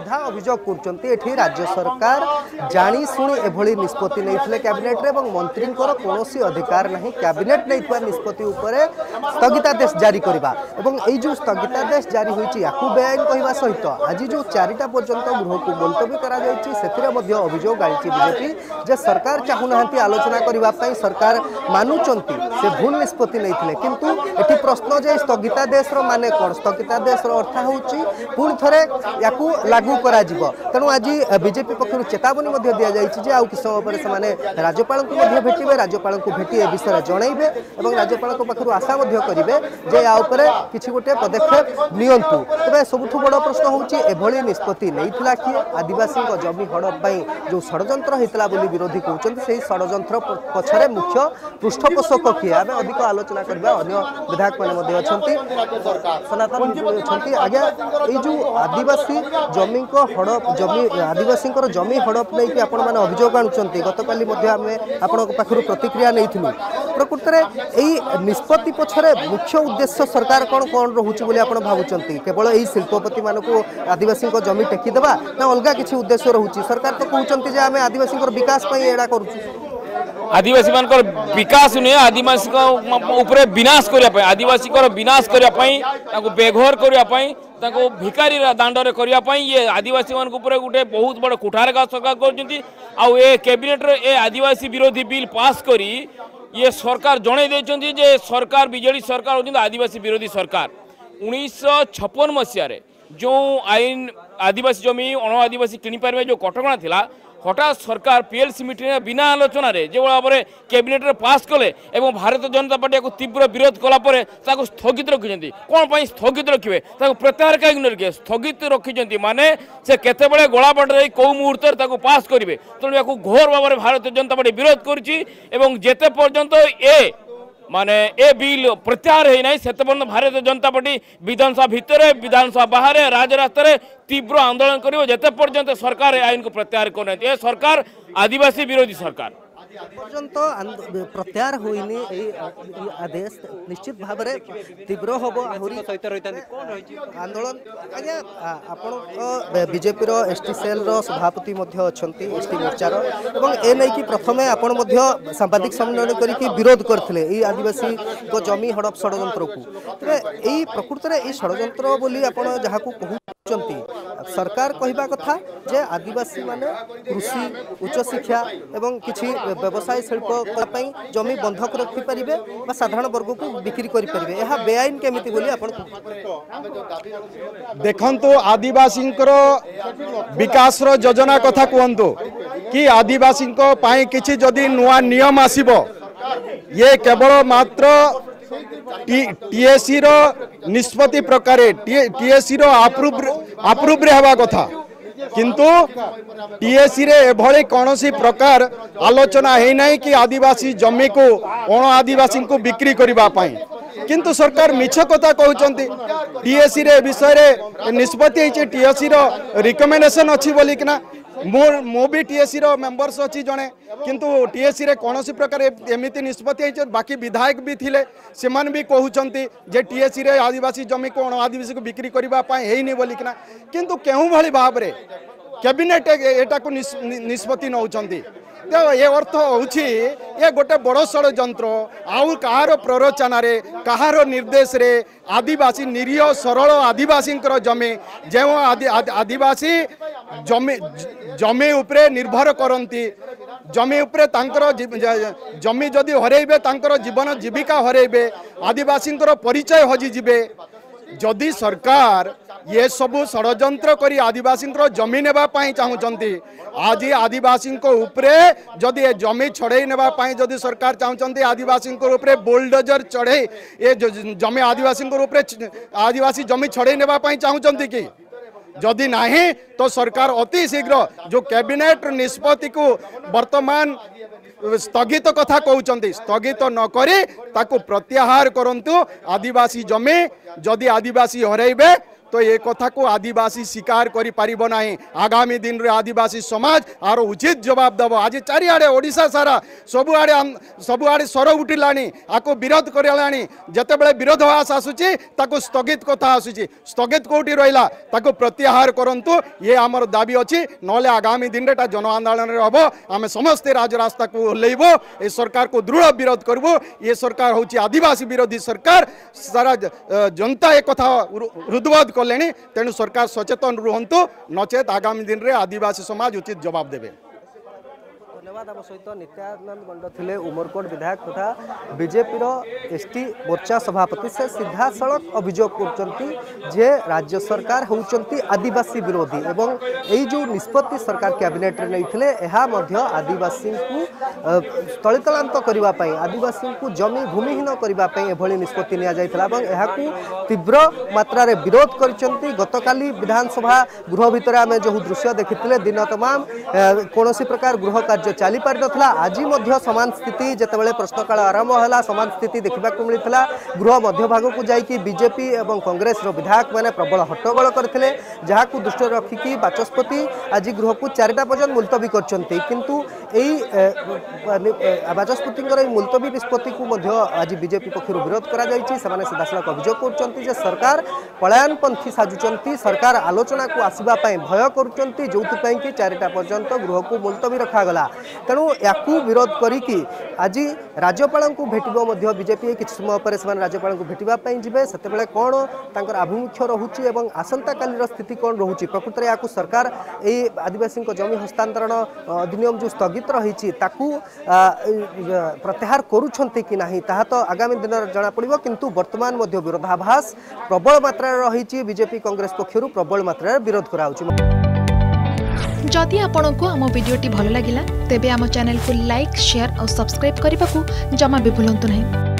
सीधा अभियोग कर राज्य सरकार जाशुणी एभली निष्पत्ति नहीं कैबिनेट और मंत्री कौन अधिकार ना कैबिनेट नहीं निष्पत्ति स्थगितादेश जारी करवा जो स्थगितादेश जारी होती बेआईन कहवा सहित आज जो चारिटा पर्यंत गृह को मुलतवी कर बीजेपी जे सरकार चाहूना आलोचना करने सरकार मानुंट से भूल निष्पत्ति नहीं किंतु ये प्रश्न जे स्थगितादेश मान कौन स्थगितादेश अर्थ हूँ पुणी थे या लागू करा जीव तेणु आज बीजेपी पक्षर चेतावनी दि जाए आउ कि समय से राज्यपाल भेटे राज्यपाल को भेटी ए विषय जनइबे और राज्यपाल पाखु आशा करेंगे जे या उपरे किसी गोटे पदक्षेप नियंतु। तेज सबुठ बड़ प्रश्न हूँ एभली निष्पत्ति नहीं किए आदिवासी जमी हड़प जो षड्यंत्र होता बोली विरोधी कहते से ही षड्यंत्र पछरे मुख्य पृष्ठपोषक किए आम अधिक आलोचना करवा अन्य विधायक मैंने सनातन आज्ञा ये आदिवासी जमी को हड़प जमी आदिवासी जमी हड़प नहीं कि अभियोग आनुंट गतकाली पाखु प्रतिक्रिया नहीं प्रकृत में यही निष्पत्ति पछरे मुख्य उद्देश्य सरकार कौन कौन रोचे बोली आप भावुंट केवल यही शिल्पपति मानक आदिवासी जमी टेकीदेवा ना अलग किसी उद्देश्य रोचे सरकार तो कहते आम आदिवासी विकास एड़ा कर आदिवासी मान विकास नुहे आदिवासी विनाश करने आदिवासी विनाश करने बेघर करने भिकारी दांडरे करने ये आदिवासी मान गोटे बहुत बड़ कुठार सरकार कर कैबिनेट ए आदिवासी विरोधी बिल पास करी ये सरकार जन जे सरकार बीजेडी सरकार होती आदिवासी विरोधी सरकार 1956 मसीह जो आईन आदिवासी जमी अण आदिवासी किणिपारे जो कटकणा था हठात सरकार पीएलसी मीटिंग में बिना आलोचन जो भाव में कैबिनेट में पास कले और भारतीय जनता पार्टी को तीव्र विरोध कलापर स्थगित रखिंट कौन पर स्थगित रखिए प्रत्याहार कहीं रखिए स्थगित रखिंट माने से केतबे गोलाबाट कौ मुहूर्त पास करेंगे तेणु या घोर भाव में भारतीय जनता पार्टी विरोध करते पर्यंत ए माने ए बिल प्रत्याहार है ना से पर्यटन भारतीय जनता पार्टी विधानसभा भितर विधानसभा बाहर राजरास्तार तीव्र आंदोलन करियो जेते पर्यंत सरकार आईन को प्रत्याहार करना ए सरकार आदिवासी विरोधी सरकार प्रत्याहार होइनी आदेश निश्चित भाव में तीव्र हम आहरी आंदोलन आज्ञा आपण बीजेपी एसटी सेल सभापति एसटी मोर्चार ए नहीं कि प्रथम आपण सांबादिक सम्मेलन करके विरोध करते आदिवासी जमी हड़प षड्यंत्र को तेज यही प्रकृत में ये षड्यंत्र बोली आपण जहाँ कहते सरकार कहवा कथा जे आदिवासी माने कृषि उच्च शिक्षा एवं किसी व्यवसाय शिल्प जमी बंधक रखिपारे बा साधारण वर्ग को बिक्री करें यह बेआईन केमिति बोली देखंतु आदिवासी विकास योजना कथा कहंतु कि आदिवासी किसी जदि नुआ नियम आसीबो ये केवल मात्र टीएसी रो निष्पत्ति प्रकार टीएसी रो आप्रूव हवा कथा किंतु टीएसी रे एभली कौन सी प्रकार आलोचना है नहीं कि आदिवासी जमी को अण आदिवासी को बिक्री करबा पाई किंतु सरकार मिछ कथा कहउचंती टीएसी रे विषय रे निष्पत्ति है टीएसी रो रिकमेंडेशन अछि बोली कि ना मो भी टीएसी रो मेंबर्स अच्छी जड़े किंतु टीएसी रे कौन सी प्रकार एमती निष्पत्ति है बाकी विधायक भी थिले सेमान भी कहते जे टीएसी रे आदिवासी जमी को अण आदिवासी को बिक्री करने होनी बोलिकिना किंतु केहू भली भाव रे कैबिनेट एटा को निष्पत्ति नौचंती तो ये अर्थ होची ये गोटे बड़ षड्यंत्र आउ कहारो प्ररोचन रे कहारो निर्देश रे आदिवासी निरीह सरल आदिवासी जमी जो आदिवासी जमी जमी उपरे निर्भर करती जमी उपरे जमी जदि हरेबे जीवन जीविका हरेबे आदिवासी परिचय हजिजे जदि सरकार ये सबू षड्यंत्र करी आदिवासी जमी नेबा पाई चाहती आज आदिवासी उपरे जदि जमी छड़े नेबा पाई जदि सरकार चाहती आदिवासी उपरे बुलडोजर चढ़े ये जमी आदिवासी उपरे आदिवासी जमी छड़े नेबा पाई चाहती कि जदि नहीं तो सरकार अति शीघ्र जो कैबिनेट निष्पत्ति को वर्तमान स्थगित कथा कहते स्थगित नक प्रत्याहार करंतु आदिवासी जमी जदि आदिवासी हरेबे तो ये कथा को आदिवासी स्वीकार करि पारिबो नाही। आगामी दिन रे आदिवासी समाज आर उचित जवाब दबो। आज चारिआडे ओडिशा सारा सबुआडे स्वर उठिलानी, आको विरोध करलानी। जतेबेले विरोधाभास आसुची ताको स्थगित कथा आसुची, स्थगित कोठी रहिला ताको प्रत्याहार करंतु। ये आमर दाबी अछि। नले आगामी दिन रे जन आंदोलन रे होबो। आमे समस्ते राजरास्ता को ओल्लैबो, ए सरकार को दृढ़ विरोध करबो। ये सरकार होछि आदिवासी विरोधी सरकार। सारा जनता ए कथा हृदयबोध कलेनी। तेनु सरकार सचेतन रुहंतु, नचेत आगामी दिन रे आदिवासी समाज उचित जवाब देबे। धन्यवाद। आम सहित नित्यानंद मंड थे उमरकोट विधायक तथा बीजेपीर एसटी मोर्चा सभापति। से सीधा सड़क अभियोग कर राज्य सरकार होती आदिवासी विरोधी एवं यही जो निष्पत्ति सरकार कैबिनेट रे नहीं आदिवासी को स्थलांतरित करने, आदिवासी को जमी भूमिहीन करने एभली निष्पत्ति निया तीव्र मात्रा रे विरोध कर। गतकाली विधानसभा गृह भितर आम जो दृश्य देखिते दिन तमाम कौन प्रकार गृह कार्य चली पार ना। आज सामान स्थिति जितेबाला प्रश्नकाल आरंभ है, सामान स्थिति देखा मिलता। गृह मध्यभाग को जाकि बीजेपी और कांग्रेस विधायक मैंने प्रबल हट्टगोल करते, जहाँ को दृष्टि रखिकी बाचस्पति आज गृह को 4टा पर्यटन मुलतवी करते। किंतु बाचस्पति मुलतवी निष्पत्ति को आज बीजेपी पक्षर विरोध करादासख अभियोग कर सरकार पलायनपंथी साजुंट, सरकार आलोचना को आसवाई भय करुँच, जो 4टा पर्यटन गृह को मुलतवी रखा। तेणु या विरोध करी आज राज्यपाल को भेटो बीजेपी। किसी समय पर राज्यपाल को भेटापी जब से कौन तर आभिमुख्य रोचे और आसंता काली स्थिति कौन रोचे। प्रकृत में या सरकार यही आदिवासी जमी हस्तांतरण अधिनियम जो स्थगित रही प्रत्याहार करुँच कि नहीं तो आगामी दिन जनापड़। किंतु वर्तमान विरोधाभास प्रबल मात्रा रही, बीजेपी कांग्रेस पक्षर प्रबल मात्रा विरोध कर। जदि आपंक आम भिडी भल लगा तेब आम चैनल को लाइक, शेयर और सब्सक्राइब करने को जमा भी भूलु ना।